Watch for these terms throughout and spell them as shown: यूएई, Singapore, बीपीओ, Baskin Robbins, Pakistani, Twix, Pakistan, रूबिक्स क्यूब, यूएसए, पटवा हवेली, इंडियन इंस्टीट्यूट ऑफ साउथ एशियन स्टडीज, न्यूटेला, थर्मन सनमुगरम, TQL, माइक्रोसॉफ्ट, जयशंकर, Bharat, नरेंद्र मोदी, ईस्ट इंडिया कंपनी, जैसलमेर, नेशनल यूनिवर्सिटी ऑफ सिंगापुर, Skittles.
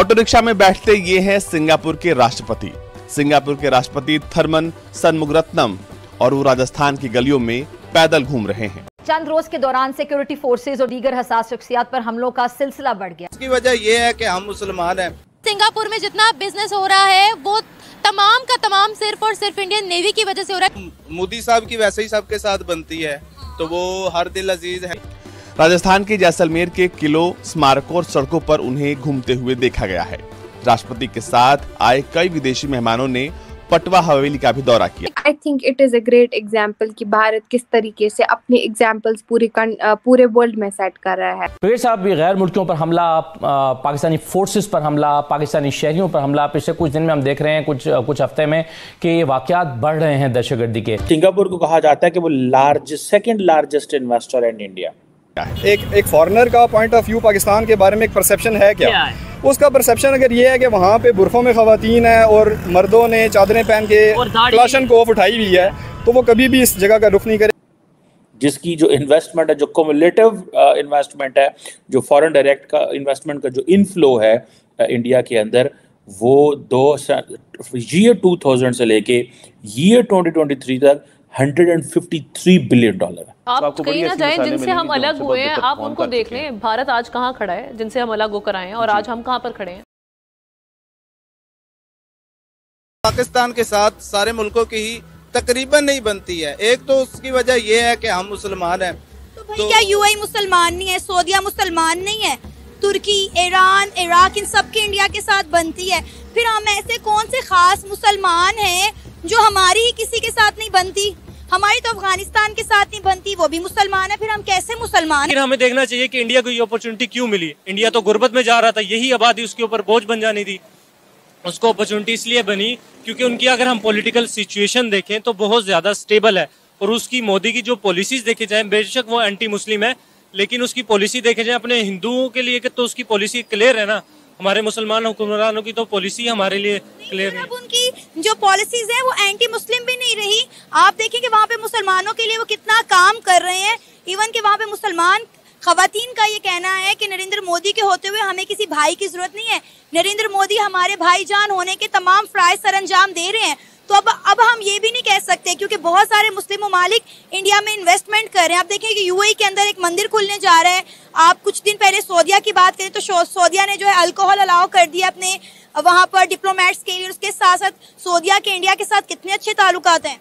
Auto rickshaw में बैठते ये हैं सिंगापुर के राष्ट्रपति थर्मन सनमुगरम और वो राजस्थान की गलियों में पैदल घूम रहे हैं। चंद रोज के दौरान सिक्योरिटी फोर्सेज और दीगर हसास शख्सियात पर हमलों का सिलसिला बढ़ गया। इसकी वजह ये है कि हम मुसलमान हैं। सिंगापुर में जितना बिजनेस हो रहा है वो तमाम का तमाम सिर्फ और सिर्फ इंडियन नेवी की वजह से हो रहा है। मोदी साहब की वैसे ही सबके साथ बनती है तो वो हर दिल अजीज है। राजस्थान के जैसलमेर के किलों, स्मारकों और सड़कों पर उन्हें घूमते हुए देखा गया है। राष्ट्रपति के साथ आए कई विदेशी मेहमानों ने पटवा हवेली का भी दौरा किया। I think it is a great example कि भारत किस तरीके से अपने एग्जाम्पल्स पूरे वर्ल्ड में सेट कर रहा है। पेड़ साहब भी गैर मुल्कियों पर हमला, पाकिस्तानी फोर्सेस पर हमला, पाकिस्तानी शहरियों पर हमला पिछले कुछ दिन में हम देख रहे हैं, कुछ हफ्ते में कि ये वाकयात बढ़ रहे हैं दहशतगर्दी के। सिंगापुर को कहा जाता है कि वो second largest investor in India. एक फॉरेनर का पॉइंट ऑफ व्यू पाकिस्तान के बारे में एक परसेप्शन है क्या? उसका परसेप्शन अगर ये है कि वहाँ पे बुर्फों में खवातीन है और मर्दों ने चादरें पहन के लाशन को ऑफ उठाई हुई है तो वो कभी भी इस जगह का रुख नहीं करे। जिसकी जो इन्वेस्टमेंट है, जो क्युमुलेटिव इन्वेस्टमेंट है, जो फॉरेन डायरेक्ट का इन्वेस्टमेंट का जो इनफ्लो है इंडिया के अंदर, वो 2000 से लेके ईयर 2023 तक 153 बिलियन डॉलर है। आप कहीं ना जाएं जिनसे हम अलग हुए हैं, आप उनको देख लें। भारत आज कहाँ खड़ा है जिनसे हम अलग होकर आए हैं और आज हम कहाँ पर खड़े हैं। पाकिस्तान के साथ सारे मुल्कों की ही तकरीबन नहीं बनती है। एक तो उसकी वजह यह है कि हम मुसलमान हैं। तो भाई क्या यूएई मुसलमान नहीं है? सऊदीया मुसलमान नहीं है? तुर्की, ईरान, इराक, इन सबकी इंडिया के साथ बनती है। फिर हम ऐसे कौन से खास मुसलमान हैं जो हमारी ही किसी के साथ नहीं बनती? हमारी तो अफगानिस्तान के साथ नहीं बनती, वो भी मुसलमान है, फिर हम कैसे मुसलमान हैं? हमें देखना चाहिए कि इंडिया को ये अपॉर्चुनिटी क्यों मिली। इंडिया तो गुर्बत में जा रहा था, यही आबादी उसके ऊपर बोझ बन जानी थी। उसको अपॉर्चुनिटी इसलिए बनी क्योंकि उनकी अगर हम पॉलिटिकल सिचुएशन देखें तो बहुत ज्यादा स्टेबल है और उसकी मोदी की जो पॉलिसीज देखी जाए, बेशक वो एंटी मुस्लिम है लेकिन उसकी पॉलिसी देखे जाए अपने हिंदुओं के लिए तो उसकी पॉलिसी क्लियर है ना। हमारे मुसलमान हुक्मरानों की तो पॉलिसी हमारे लिए क्लियर है। अब उनकी जो पॉलिसीज है वो एंटी मुस्लिम भी नहीं रही। आप देखें कि वहाँ पे मुसलमानों के लिए वो कितना काम कर रहे हैं। इवन कि वहाँ पे मुसलमान खवातीन का ये कहना है कि नरेंद्र मोदी के होते हुए हमें किसी भाई की जरूरत नहीं है, नरेंद्र मोदी हमारे भाईजान होने के तमाम फ्राइज सरंजाम दे रहे हैं। तो अब हम ये भी नहीं कह सकते क्योंकि बहुत सारे मुस्लिम ममालिक इंडिया में इन्वेस्टमेंट कर रहे हैं। आप देखें कि यूएई के अंदर एक मंदिर खुलने जा रहा है। आप कुछ दिन पहले सऊदीया की बात करें तो सऊदीया ने जो है अल्कोहल अलाउ कर दिया अपने वहां पर डिप्लोमेट्स के लिए। उसके साथ साथ सऊदीया के इंडिया के साथ कितने अच्छे ताल्लुकात हैं।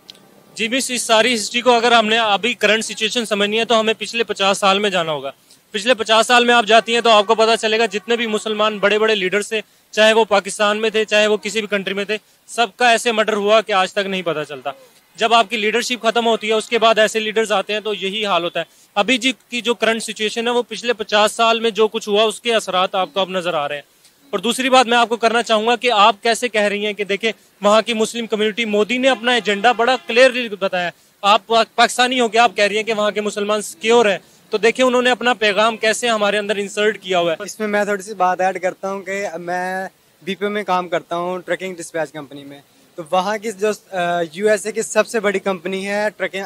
जी मिस, इस सारी हिस्ट्री को अगर हमने अभी करंट सिचुएशन समझनी है तो हमें पिछले 50 साल में जाना होगा। पिछले 50 साल में आप जाती हैं तो आपको पता चलेगा जितने भी मुसलमान बड़े बड़े लीडर्स थे, चाहे वो पाकिस्तान में थे चाहे वो किसी भी कंट्री में थे, सबका ऐसे मर्डर हुआ कि आज तक नहीं पता चलता। जब आपकी लीडरशिप खत्म होती है उसके बाद ऐसे लीडर्स आते हैं तो यही हाल होता है। अभी जी की जो करंट सिचुएशन है वो पिछले 50 साल में जो कुछ हुआ उसके असरात आपको अब नजर आ रहे हैं। और दूसरी बात मैं आपको करना चाहूंगा कि आप कैसे कह रही हैं कि देखिए वहाँ की मुस्लिम कम्युनिटी, मोदी ने अपना एजेंडा बड़ा क्लियरली बताया। आप पाकिस्तानी हो के आप कह रही हैं कि वहाँ के मुसलमान सिक्योर है, तो देखिए उन्होंने अपना पैगाम कैसे हमारे अंदर इंसर्ट किया हुआ है। इसमें मैं थोड़ी सी बात ऐड करता हूँ कि मैं बीपीओ में काम करता हूँ, ट्रकिंग डिस्पैच कंपनी में। तो वहाँ की जो यूएसए की सबसे बड़ी कंपनी है trucking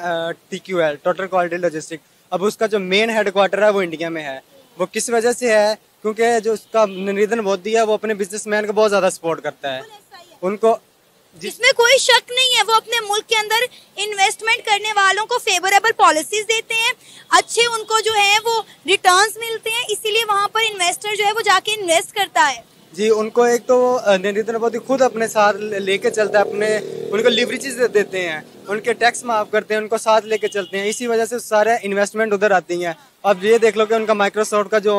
TQL, total quality logistic, अब उसका जो मेन हेडक्वार्टर है वो इंडिया में है। वो किस वजह से है? क्योंकि जो उसका नरेंद्र मोदी है वो अपने बिजनेसमैन को बहुत ज्यादा सपोर्ट करता है। उनको जिसमें कोई शक नहीं है, वो अपने मुल्क के अंदर इन्वेस्टमेंट करने वालों को फेवरेबल पॉलिसीज देते हैं, अच्छे उनको जो है वो रिटर्न्स मिलते हैं, इसीलिए वहाँ पर इन्वेस्टर जो है वो जाके इन्वेस्ट करता है। जी, उनको एक तो नरेंद्र मोदी खुद अपने साथ लेके चलता है, अपने उनको लिवरेजेस देते हैं, उनके टैक्स माफ करते हैं, उनको साथ लेके चलते हैं, इसी वजह से सारे इन्वेस्टमेंट उधर आती हैं। अब ये देख लो कि उनका माइक्रोसॉफ्ट का जो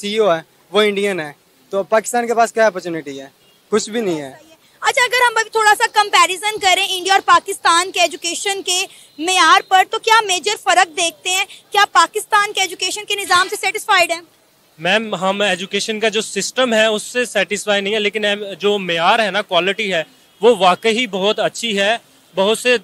CEO है वो इंडियन है, तो पाकिस्तान के पास क्या अपॉर्चुनिटी है? कुछ भी नहीं है। अच्छा, अगर हम अभी थोड़ा सा कंपैरिजन करें इंडिया और पाकिस्तान के एजुकेशन के मेयार पर, तो क्या मेजर फर्क देखते हैं? क्या पाकिस्तान के एजुकेशन के निज़ाम से सेटिस्फाइड हैं? मैम, हम एजुकेशन का जो सिस्टम है उससे सेटिस्फाई नहीं है, लेकिन जो मेयार है ना, क्वालिटी है, वो वाकई बहुत अच्छी है। बहुत से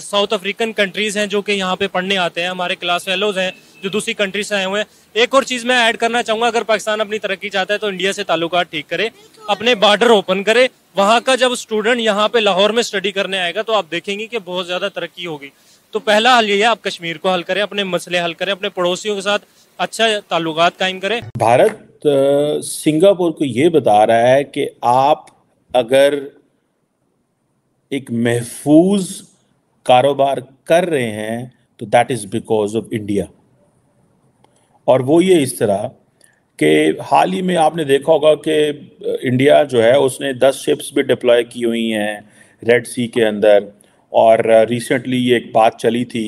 साउथ अफ्रीकन कंट्रीज हैं जो कि यहाँ पे पढ़ने आते हैं, हमारे क्लास फेलोज हैं जो दूसरी कंट्री से आए हुए हैं। एक और चीज़ मैं ऐड करना चाहूँगा, अगर पाकिस्तान अपनी तरक्की चाहता है तो इंडिया से ताल्लुकात ठीक करे, अपने बॉर्डर ओपन करे। वहाँ का जब स्टूडेंट यहाँ पे लाहौर में स्टडी करने आएगा तो आप देखेंगे कि बहुत ज़्यादा तरक्की होगी। तो पहला हल ये है, आप कश्मीर को हल करें, अपने मसले हल करें, अपने पड़ोसियों के साथ अच्छा ताल्लुकात कायम करें। भारत सिंगापुर को ये बता रहा है कि आप अगर एक महफूज कारोबार कर रहे हैं तो that is because of India. और वो ये इस तरह कि हाल ही में आपने देखा होगा कि इंडिया जो है उसने 10 शिप्स भी डिप्लॉय की हुई हैं रेड सी के अंदर। और रिसेंटली ये एक बात चली थी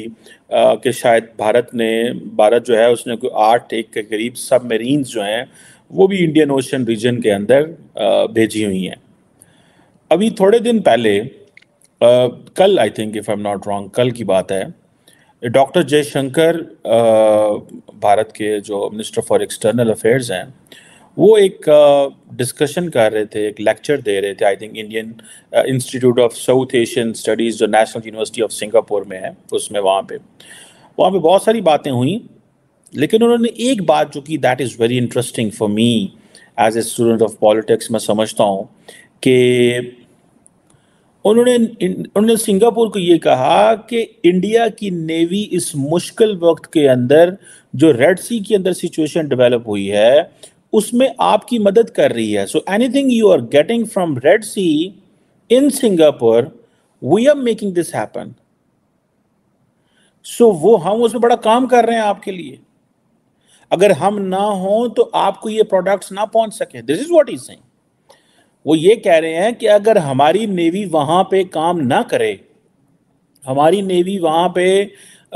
कि शायद भारत जो है उसने कोई 8 के करीब सबमरीन्स जो हैं वो भी इंडियन ओशन रीजन के अंदर भेजी हुई हैं। अभी थोड़े दिन पहले कल I think if I am not wrong कल की बात है, डॉक्टर जयशंकर भारत के जो मिनिस्टर फॉर एक्सटर्नल अफेयर्स हैं वो एक डिस्कशन कर रहे थे, एक लेक्चर दे रहे थे I think इंडियन इंस्टीट्यूट ऑफ साउथ एशियन स्टडीज जो नेशनल यूनिवर्सिटी ऑफ सिंगापुर में है उसमें। वहाँ पे बहुत सारी बातें हुई, लेकिन उन्होंने एक बात जो कि that is very interesting for me as a student of politics मैं समझता हूँ कि उन्होंने सिंगापुर को ये कहा कि इंडिया की नेवी इस मुश्किल वक्त के अंदर जो रेड सी के अंदर सिचुएशन डेवलप हुई है उसमें आपकी मदद कर रही है। So anything you are getting from Red Sea in Singapore we are making this happen. So वो हम उसमें बड़ा काम कर रहे हैं आपके लिए, अगर हम ना हों तो आपको ये प्रोडक्ट्स ना पहुंच सके। This is what he saying. वो ये कह रहे हैं कि अगर हमारी नेवी वहाँ पे काम ना करे, हमारी नेवी वहाँ पे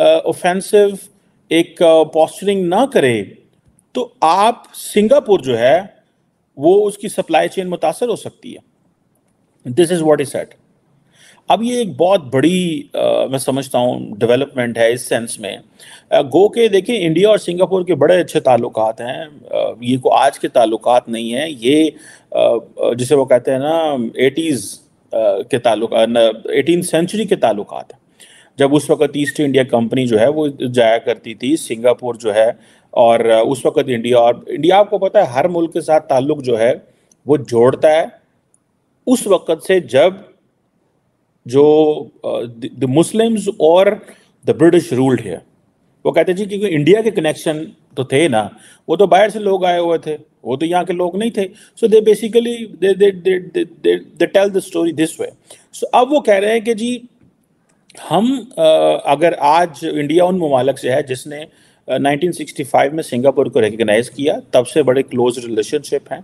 ऑफेंसिव एक पोस्चरिंग ना करे तो आप सिंगापुर जो है वो उसकी सप्लाई चेन मुतासर हो सकती है। This is what is said. अब ये एक बहुत बड़ी मैं समझता हूँ डेवलपमेंट है इस सेंस में। गो के देखिए इंडिया और सिंगापुर के बड़े अच्छे ताल्लुकात हैं। ये को आज के ताल्लुकात नहीं हैं, ये जिसे वो कहते हैं ना 18th सेंचुरी के ताल्लुकात हैं, जब उस वक्त ईस्ट इंडिया कंपनी जो है वो जाया करती थी सिंगापुर जो है। और उस वक्त इंडिया आपको पता है हर मुल्क के साथ ताल्लुक जो है वो जोड़ता है उस वक्त से जब जो द मुस्लिम्स और द ब्रिटिश रूल्ड है। वो कहते जी क्योंकि इंडिया के कनेक्शन तो थे ना, वो तो बाहर से लोग आए हुए थे, वो तो यहाँ के लोग नहीं थे। So they basically they tell the story this way. So अब वो कह रहे हैं कि जी हम अगर आज इंडिया उन ममालक से है जिसने 1965 में सिंगापुर को रिकगनाइज़ किया, तब से बड़े क्लोज रिलेशनशिप हैं।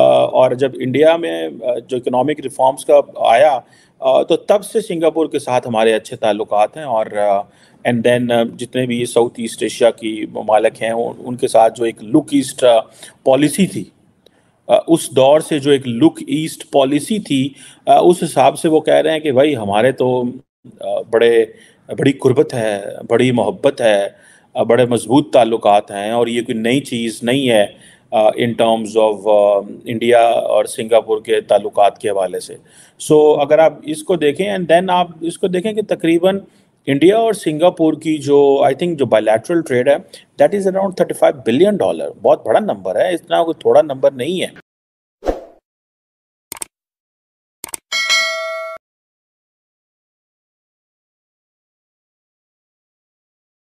और जब इंडिया में जो इकोनॉमिक रिफॉर्म्स का आया तो तब से सिंगापुर के साथ हमारे अच्छे ताल्लुकात हैं। और एंड देन जितने भी साउथ ईस्ट एशिया की ममालक हैं उनके साथ जो एक लुक ईस्ट पॉलिसी थी, उस दौर से जो एक लुक ईस्ट पॉलिसी थी उस हिसाब से वो कह रहे हैं कि भाई हमारे तो बड़ी कुर्बत है, बड़ी मोहब्बत है, बड़े मजबूत ताल्लुकात हैं। और ये कोई नई चीज़ नहीं है इन टर्म्स ऑफ इंडिया और सिंगापुर के ताल्लुकात के हवाले से। सो अगर आप इसको देखें एंड देन आप इसको देखें कि तकरीबन इंडिया और सिंगापुर की जो आई थिंक जो बायलैटरल ट्रेड है दैट इज़ अराउंड $35 बिलियन। बहुत बड़ा नंबर है, इतना कोई थोड़ा नंबर नहीं है।